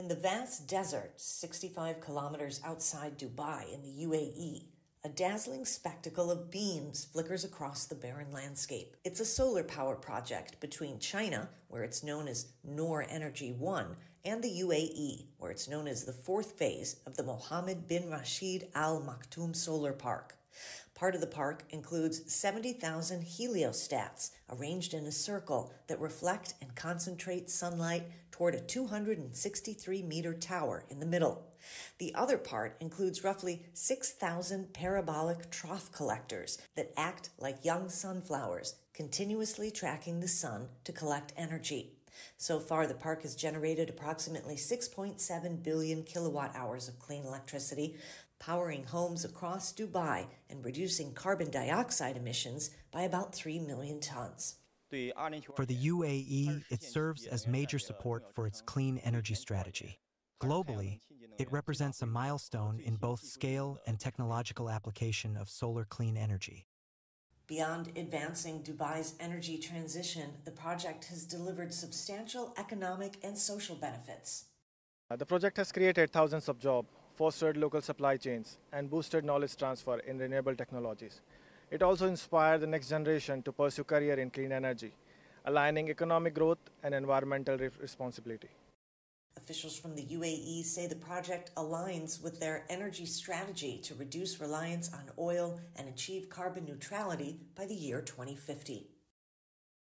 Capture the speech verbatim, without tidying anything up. In the vast desert, sixty-five kilometers outside Dubai in the U A E, a dazzling spectacle of beams flickers across the barren landscape. It's a solar power project between China, where it's known as Noor Energy one, and the U A E, where it's known as the fourth phase of the Mohammed bin Rashid Al Maktoum Solar Park. Part of the park includes seventy thousand heliostats arranged in a circle that reflect and concentrate sunlight toward a two hundred sixty-three meter tower in the middle. The other part includes roughly six thousand parabolic trough collectors that act like young sunflowers, continuously tracking the sun to collect energy. So far, the park has generated approximately six point seven billion kilowatt hours of clean electricity, powering homes across Dubai and reducing carbon dioxide emissions by about three million tons. For the U A E, it serves as major support for its clean energy strategy. Globally, it represents a milestone in both scale and technological application of solar clean energy. Beyond advancing Dubai's energy transition, the project has delivered substantial economic and social benefits. The project has created thousands of jobs, fostered local supply chains, and boosted knowledge transfer in renewable technologies. It also inspired the next generation to pursue a career in clean energy, aligning economic growth and environmental responsibility. Officials from the U A E say the project aligns with their energy strategy to reduce reliance on oil and achieve carbon neutrality by the year twenty fifty.